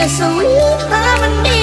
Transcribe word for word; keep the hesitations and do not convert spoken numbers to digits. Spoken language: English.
in a sweet harmony.